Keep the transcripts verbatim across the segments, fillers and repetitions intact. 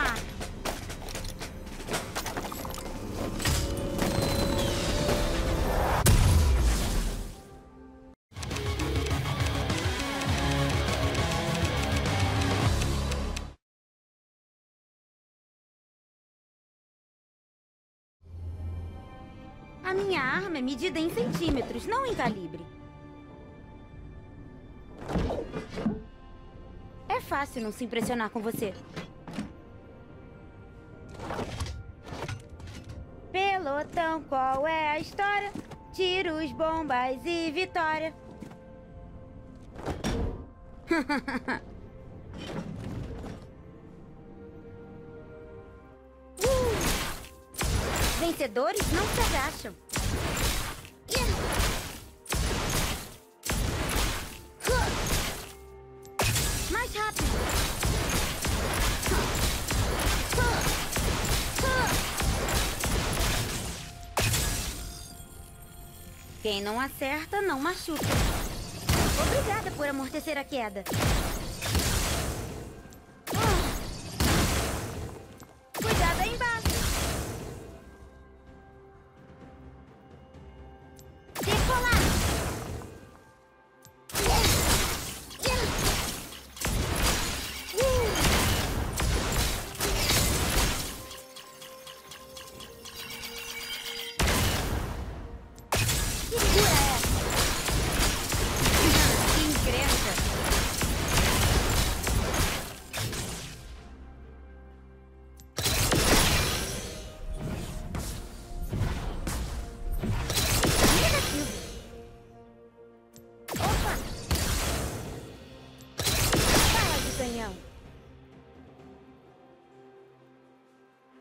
armar. A minha arma é medida em centímetros, não em calibre. É fácil não se impressionar com você. Pelotão, qual é a história? Tiros, bombas e vitória. Vencedores não se agacham. Mais rápido. Quem não acerta, não machuca. Obrigada por amortecer a queda. Cuidado aí embaixo.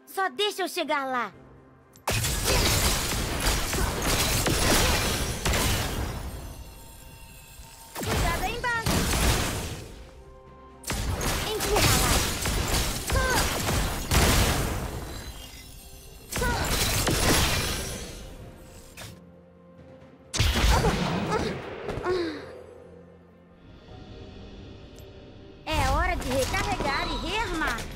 Só deixa eu chegar lá. Cuidado aí embaixo. Empurra lá. É hora de recarregar e rearmar.